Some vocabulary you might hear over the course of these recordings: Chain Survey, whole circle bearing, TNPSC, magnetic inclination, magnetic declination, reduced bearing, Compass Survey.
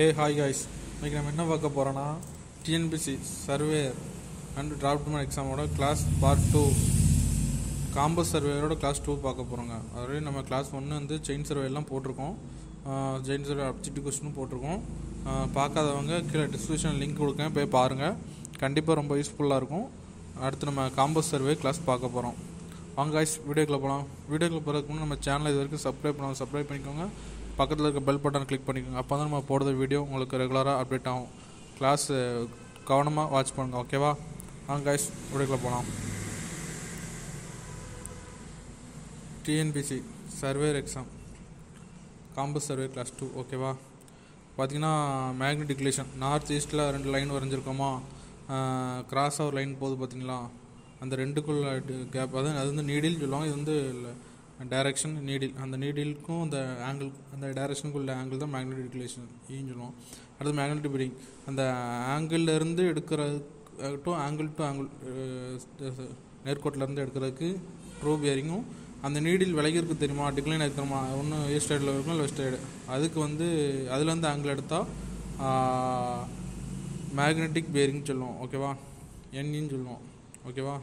Hey, hi guys. I am going to work on TNPSC Surveyor and Draftman exam class part 2. Compass Surveyor class 2. We have class 1 and chain survey. Chain survey objective question. The description link. It is useful. Compass Survey class. Guys, video channel. Subscribe. Click the bell button, click the video, regular update class, watch okay va? Guys, TNPSC Surveyor exam, Compass Survey class 2, okay va? Magnet declination, north east la line cross over line and the rendu gap adhan needle long direction needle and the needle and the angle and the direction kulla angle the magnetic declination injolom adha magnetic bearing and the angle la irundhu edukra to angle nerkot la irundhu edukradhukku true bearing and the needle velaiyirukku therima decline aayirukuma one east side la irukum west side adukku vandu adula irundhu angle edutha magnetic bearing solluvom okay va n nu solluvom okay va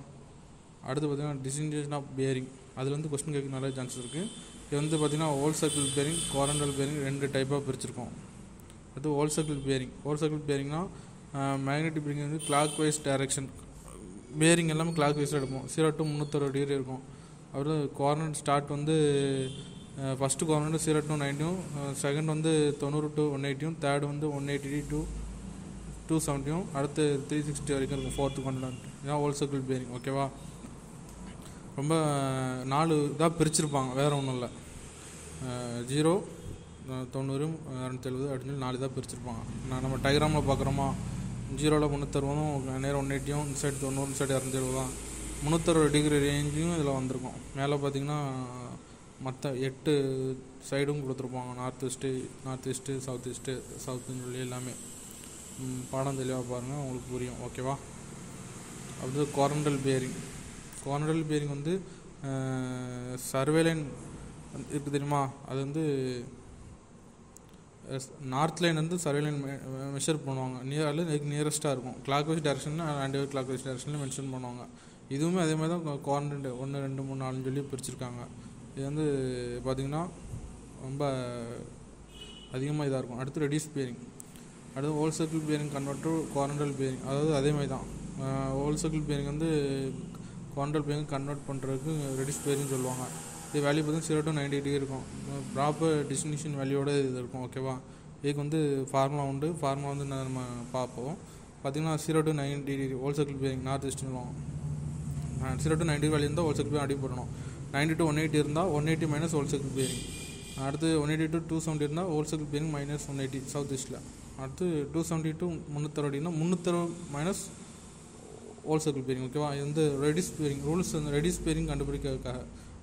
அடுத்து பாத்தீங்கன்னா distinction of bearing அதுல இருந்து question கேக்க நிறைய chances இருக்கு. இது வந்து பாத்தீங்கன்னா whole circle bearing, quadrantal bearing ரெண்டு டைப்பா பிரிச்சிருக்கோம். அது whole circle bearing. Whole circle பேரிங்னா மேக்னெட்டிக் பேரிங் வந்து clockwise டைரக்ஷன். பேரிங் எல்லாமே clockwise இருக்கும். 0 to 360 டிகிரி இருக்கும். அப்புறம் கோரண்ட் ஸ்டார்ட் வந்து ஃபர்ஸ்ட் கோரண்ட் 0 to 90, செகண்ட் வந்து 90 to 180, தேர்ட் வந்து 180 to 270, அடுத்து 360 வரைக்கும் இருக்கும் फोर्थ கோரண்ட். இதான் ஹோல் சர்க்கிள் பேரிங். ஓகேவா? ரொம்ப நாலு இதா பிரிச்சிருப்பாங்க வேற ஒண்ணும் இல்ல 0 90 270 அப்படி நாலு இதா பிரிச்சிருப்பாங்க நான் நம்ம டயகிராம்ல பார்க்கறோமா 0 ல 360 நேரா 180 இந்த சைடு 90 இந்த சைடு 270 தான் 360 டிகிரி ரேஞ்சும் இதல வந்திருக்கும் மேல பாத்தீங்கன்னா மொத்த 8 சைடும் கொடுத்திருப்பாங்க north east north east south east south இன்ல எல்லாமே பாடம் தெளிவா பாருங்க உங்களுக்கு புரியும் ஓகேவா அது கோரண்டல் பேரிங் கோரண்டல் பேரிங் வந்து சர்வே லைன் இருக்கு தெரியுமா அது வந்து நார்த் லைன் வந்து சர்வே லைன் மெஷர் பண்ணுவாங்க நியர்ல நியரஸ்டா இருக்கும் clockwise டைரக்ஷன் அண்ட் clockwise டைரக்ஷன்ல மென்ஷன் பண்ணுவாங்க இதுவும் அதே மாதிரி தான் கோரண்டல் 1 2 3 4 சொல்லி பிரிச்சிருக்காங்க இது வந்து பாத்தீங்கன்னா ரொம்ப அதிகமா இதா இருக்கும் அடுத்து ரெடியூஸ் பேரிங் அது whole circle bearing convert quadrantal bearing அதாவது அதே மாதிரி தான் ஹோல் சர்க்கிள் பேரிங் வந்து கோரண்டல் பேரிங் கன்வெர்ட் பண்றதுக்கு ரெடியூஸ் பேரிங் சொல்லுவாங்க. இது வேல்யூ பார்த்தீங்கன்னா 0 to 90 டிகிரி இருக்கும். ப்ராப்பர் டிஸ்டிங்ஷன் வேல்யூவோட இது இருக்கும். ஓகேவா? இதுக்கு வந்து ஃபார்முலா உண்டு. ஃபார்முலா வந்து நம்ம பாப்போம். பாத்தீங்கன்னா 0 to 90 degree whole circle bearing north east சொல்லுவாங்க. 0 to 90 வேல்யூ இருந்தா ஹோல் சர்க்கிள் பேரிங் அடி போடணும். 90 to 180 இருந்தா 180 minus ஹோல் சர்க்கிள் பேரிங். அடுத்து 180 to 270 இருந்தா whole circle bearing minus 180 south ஈஸ்ட்ல. அடுத்து 270 to 360 னா 360 minus all circle bearing ஓகேவா இது வந்து ரெடியூஸ் பேரிங் ரூல்ஸ் அந்த ரெடியூஸ் பேரிங் கண்டுபிடிக்கிறதுக்காக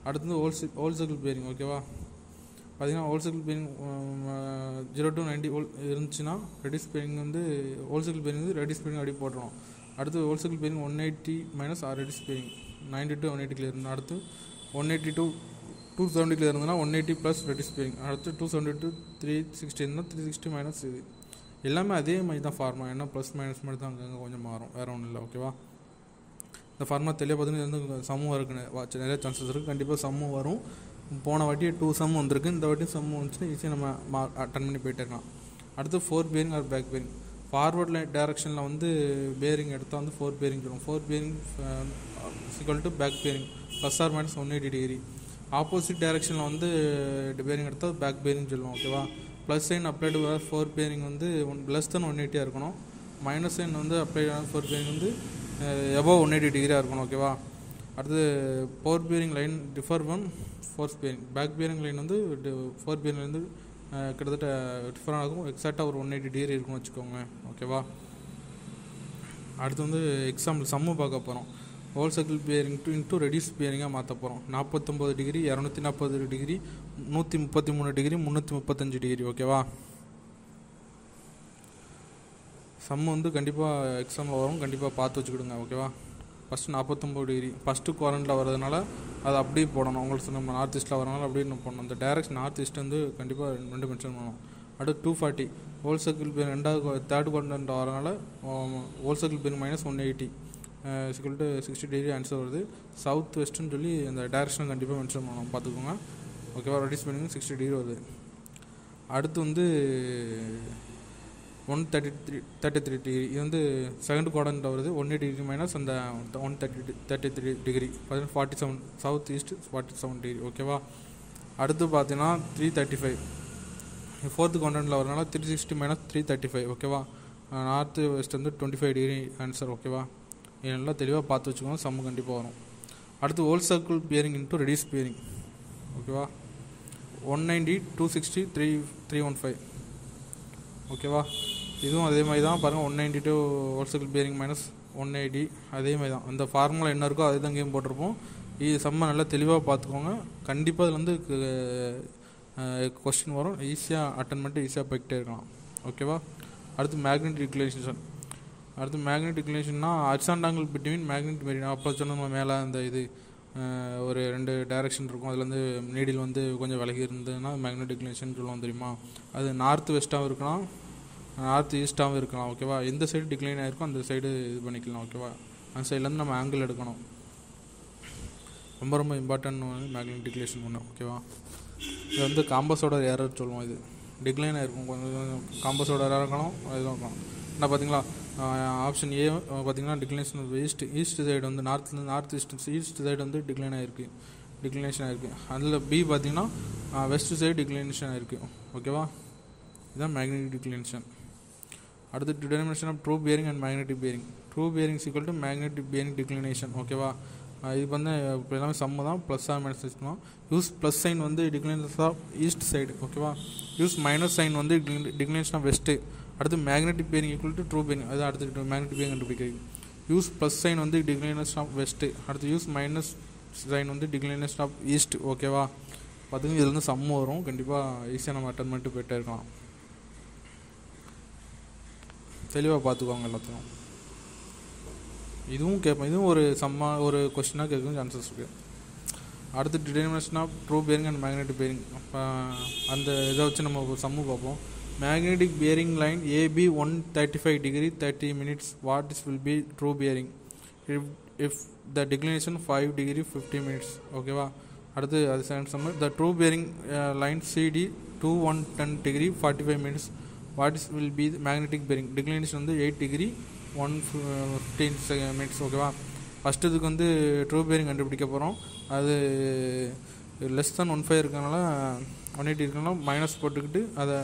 அடுத்து ஹோல் சர்க்கிள் பேரிங் ஓகேவா பாத்தீங்கன்னா ஹோல் சர்க்கிள் பேரிங் 0 to 90 இருந்துச்சுனா ரெடியூஸ் பேரிங் வந்து ஹோல் சர்க்கிள் பேரிங் வந்து ரெடியூஸ் பேரிங் அடி போடுறோம் அடுத்து whole circle bearing 180 minus or reduce bearing 90 to 180 கிள இருந்தா அடுத்து 180 to 270 கிள இருந்தா 180 plus ரெடியூஸ் பேரிங் அடுத்து 270 to 360 இருந்தா 360 minus இது எல்லாமே அதே மாதிரி தான் ஃபார்முலா என்ன ப்ளஸ் மைனஸ் மட்டும் தான் அங்கங்க கொஞ்சம் மாறும் வேற ஒண்ணும் இல்ல ஓகேவா இந்த ஃபார்முலா தெளிவா பார்த்தீங்கன்னா சம்ம இருக்கு நிறைய சான்சஸ் இருக்கு கண்டிப்பா சம்ம வரும் போன வாட்டி 2 சம் வந்திருக்கு இந்த வாட்டி சம் வந்துச்சு ஈஸியா நம்ம அட்டெண்ட் பண்ணி போயிட்டேறலாம் அடுத்து 4 bearing or back bearing forward line டைரக்ஷன்ல வந்து பேரிங் எடுத்தா வந்து 4 பேரிங் வரும் 4 bearing = back bearing + or - 180 degree opposite டைரக்ஷன்ல வந்து பேரிங் எடுத்தா பேக் பேரிங் சொல்லுவோம் ஓகேவா ப்ளஸ் சைன் அப்ளைட் வர 4 பேரிங் வந்து ப்ளஸ் தான் 180 ஆ இருக்கணும் மைனஸ் சைன் வந்து அப்ளைட் ஆன 4 பேரிங் வந்து above 180 டிகிரியா இருக்கணும் ஓகேவா அடுத்து 4 bearing line differ from 4 bearing back bearing line வந்து 4 பேரிங் லைன் வந்து கிட்டத்தட்ட டிஃபரன்ட் ஆகும் எக்ஸாக்ட்டா ஒரு 180 டிகிரி இருக்கும் வெச்சுக்கோங்க ஓகேவா அடுத்து வந்து எக்ஸாம்பிள் சம் பார்க்க போறோம் Whole circle bearing into reduced bearing ஆ மாத்த போறோம் 49 டிகிரி 240 டிகிரி 133 டிகிரி 335 டிகிரி ஓகேவா சம் வந்து கண்டிப்பா எக்ஸாம்ல வரும் கண்டிப்பா பார்த்து வச்சுடுங்க ஓகேவா ஃபர்ஸ்ட் 49 டிகிரி ஃபர்ஸ்ட் கோரண்ட்ல வரதுனால அது அப்படியே போடணும் உங்களுக்கு நம்ம நார்த் ஈஸ்ட்ல வரனால அப்படியே நம்ம பண்ணனும் அந்த டைரக்ஷன் நார்த் ஈஸ்ட் வந்து கண்டிப்பா ரெண்டு மென்ஷன் பண்ணனும் அடுத்து 240 whole circle bin and third quadrant or whole circle bin minus 180 is equal to 60 degree answer over south western Delhi and the direction and mention pannom okay what is 60 degree over அடுத்து வந்து 133 degree இது வந்து second quadrant வருது 180 degree minus அந்த 133 degree 47 south east 47 degree ஓகேவா அடுத்து பாத்தீனா 335 fourth quadrantல வரனால 360 minus 335 ஓகேவா north west வந்து 25 degree answer ஓகேவா இதெல்லாம் தெளிவா பார்த்து வச்சுக்கோங்க சம் கண்டிப்பா வரும் அடுத்து whole circle bearing into radius bearing ஓகேவா 190 260 315 okay va idhum adhe mari dhaan parunga 192 whole circle bearing minus 180 adhe mari dhaan and the formula enna irukku adhe dhaan game potrupom ee summa nalla theliva paathukonga kandipa adhula question varum easy ah attend panni easy ah pekte irukkalam okay va aduthu magnetic inclination aduthu magnetic inclination na horizontal angle between magnet meridian appo sonna mela and idhu ஒரு ரெண்டு direction இருக்கும் அதுல இருந்து needle வந்து கொஞ்சம் விலகி இருந்ததுனா magnetic inclination சொல்லுவோம் தெரியுமா அது நார்த் வெஸ்டாவும் இருக்கலாம் நார்த் ஈஸ்டாவும் இருக்கலாம் ஓகேவா இந்த சைடு டிக்ளைன் ஆயிருக்கும் அந்த சைடு இது பண்ணிக்கலாம் ஓகேவா அந்த சைடுல இருந்து நம்ம ஆங்கிள் எடுக்கணும் ரொம்ப ரொம்ப இம்பார்ட்டன்ட் மேக்னெட்டிக் இன்க்ளினேஷன் ஒண்ணு ஓகேவா இது வந்து காம்பஸோட எரர் சொல்லுவோம் இது டிக்ளைன் ஆயிருக்கும் கொஞ்சம் காம்பஸோட எரர் இருக்கணும் அதுதான் என்ன பாத்தீங்களா ஆப்ஷன் ஏ பாத்தீங்கன்னா டிக்ளைனேஷன் ஈஸ்ட் ஈஸ்ட் சைடு வந்து நார்த்ல நார்த் ஈஸ்ட் ஈஸ்ட் சைடு வந்து டிக்ளைன் ஆயிருக்கு டிக்ளைனேஷன் ஆயிருக்கு அதுல பி பாத்தீங்கன்னா வெஸ்ட் சைடு டிக்ளைனேஷன் ஆயிருக்கு ஓகேவா இதான் மேக்னெட்டிக் டிக்ளைனேஷன் அடுத்து determination of true bearing and magnetic bearing true bearing equal to magnetic bearing declination ஓகேவா இது வந்து எல்லாமே சம்ம தான் பிளஸ் ஆர் மைனஸ் வச்சுக்கணும் யூஸ் பிளஸ் சைன் வந்து டிக்ளைனேஷன் ஆஃப் ஈஸ்ட் சைடு ஓகேவா யூஸ் மைனஸ் சைன் வந்து டிக்ளைனேஷன் ஆஃப் வெஸ்ட் அடுத்து magnetic bearing equal to true bearing அது அடுத்து மேக்னெட்டிக் பியரிங் கண்டுபிடிக்கிறது யூஸ் பிளஸ் சைன் வந்து டிக்ளைனேஷன் ஆஃப் வெஸ்ட் அடுத்து யூஸ் மைனஸ் சைன் வந்து டிக்ளைனேஷன் ஆஃப் ஈஸ்ட் ஓகேவா பார்த்துங்க இதில் வந்து சம்மு வரும் கண்டிப்பாக ஈஸியாக நம்ம அட்டன் பண்ணிட்டு போயிட்டே இருக்கலாம் தெளிவாக பார்த்துக்குவாங்க எல்லாத்தையும் இதுவும் கேட்பேன் இதுவும் ஒரு சம்மா ஒரு கொஸ்டினாக கேட்கும் சான்சஸ் இருக்குது அடுத்து determination of true bearing and magnetic bearing அந்த இதை வச்சு நம்ம சம்மு பார்ப்போம் magnetic bearing line AB 135 degree 30 minutes what is will be true bearing if the declination 5 degree 50 minutes ஓகேவா அடுத்து அது sum the true bearing line CD 2110 degree 45 minutes what is will be magnetic bearing declination வந்து 8 degree 115 minutes ஓகேவா first இதுக்கு வந்து true bearing கண்டுபிடிக்க போகிறோம் அது லெஸ் தேன் 15 இருக்கனால 180 இருக்கனால மைனஸ் போட்டுக்கிட்டு அதை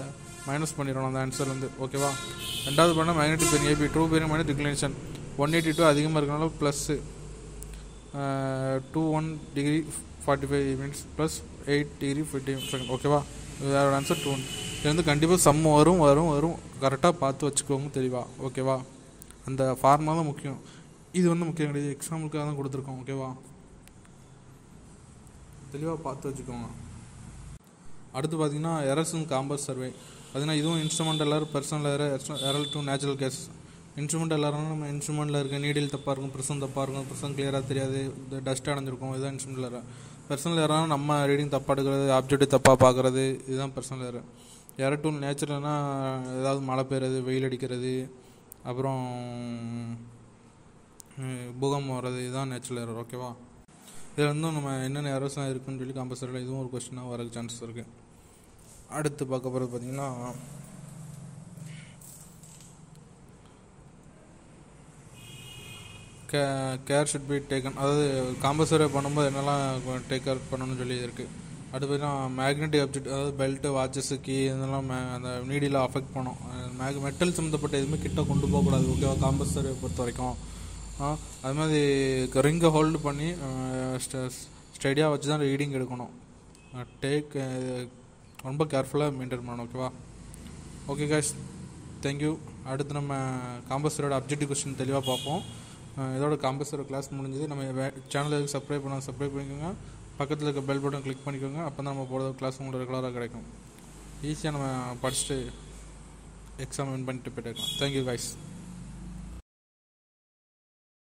மைனஸ் பண்ணிடணும் அந்த ஆன்சர் வந்து ஓகேவா ரெண்டாவது பண்ணால் magnetic bearing AB true bearing minus declination 182 அதிகமாக இருக்கனால plus 21 degree 45 minutes plus 8 degree 50 second ஓகேவா இதோட ஆன்சர் 2 இது வந்து கண்டிப்பாக சம் வரும் வரும் வரும் கரெக்டாக பார்த்து வச்சுக்கோங்க தெளிவா ஓகேவா அந்த ஃபார்மா தான் முக்கியம் இது வந்து முக்கியம் கிடையாது எக்ஸாம்பிளுக்காக தான் கொடுத்துருக்கோம் ஓகேவா தெளிவாக பார்த்து வச்சுக்கோங்க அடுத்து பார்த்தீங்கன்னா எரர்ஸும் காம்பஸ் சர்வே பார்த்தீங்கன்னா இதுவும் instrumental error personal error error due natural cause instrumental எரர்னா நம்ம இன்ஸ்ட்ருமெண்ட்டில் இருக்க நீடில் தப்பாக இருக்கும் ப்ரிசம் தப்பாக இருக்கும் ப்ரிசம் கிளியராக தெரியாது டஸ்ட் அடைஞ்சிருக்கும் இதுதான் இன்ஸ்ட்ருமெண்டல் எரர் பர்சனல் எரர்னா நம்ம ரீடிங் தப்பாக எடுக்கிறது ஆப்ஜெக்ட் தப்பாக பார்க்குறது இதுதான் பர்சனல் எரர் எரர் டு நேச்சுரல்னா ஏதாவது மழை பெய்யுறது வெயில் அடிக்கிறது அப்புறம் பூகம்பம் வர்றது இதுதான் நேச்சுரல் எரர் ஓகேவா இதில் வந்து நம்ம என்னென்ன எரர்ஸ்லாம் இருக்குன்னு சொல்லி காம்பஸ் சர்வேல இதுவும் ஒரு கொஸ்டினாக வரக்கு சான்சஸ் இருக்குது அடுத்து பார்க்க போகிறது பார்த்தீங்கன்னா கேர் ஷுட் பி டேக்கன் அதாவது காம்பஸ் சர்வே பண்ணும்போது என்னெல்லாம் டேக் கேர் பண்ணணும்னு சொல்லி இருக்குது அடுத்து பார்த்தீங்கன்னா மேக்னெட்டிக் ஆப்ஜெக்ட் அதாவது பெல்ட்டு வாட்சஸ்ஸு கீ இதெல்லாம் அந்த நீடியில் அஃபெக்ட் பண்ணும் மெட்டல் சம்மந்தப்பட்ட எதுவுமே கிட்ட கொண்டு போகக்கூடாது ஓகேவா காம்பஸ் சர்வே பொறுத்த வரைக்கும் அது மாதிரி ரிங்கை ஹோல்டு பண்ணி ஸ்டடியாக வச்சு தான் ரீடிங் எடுக்கணும் டேக் ரொம்ப கேர்ஃபுல்லாக மெயின்டைன் பண்ணணும் ஓகேவா ஓகே காய்ஸ் தேங்க்யூ அடுத்து நம்ம காம்பஸரோட அப்ஜெக்டிவ் கொஸ்டின் தெளிவாக பார்ப்போம் இதோட காம்பஸரோட கிளாஸ் முடிஞ்சது நம்ம சேனலுக்கு சப்ஸ்கிரைப் பண்ணிக்கோங்க பக்கத்தில் இருக்க பெல் பட்டன் கிளிக் பண்ணிக்கோங்க அப்போ தான் நம்ம போகிற கிளாஸ் உங்களுக்கு ரெகுலராக கிடைக்கும் ஈஸியாக நம்ம படிச்சுட்டு எக்ஸாம் வின் பண்ணிட்டு போயிட்டு இருக்கலாம் தேங்க்யூ காய்ஸ்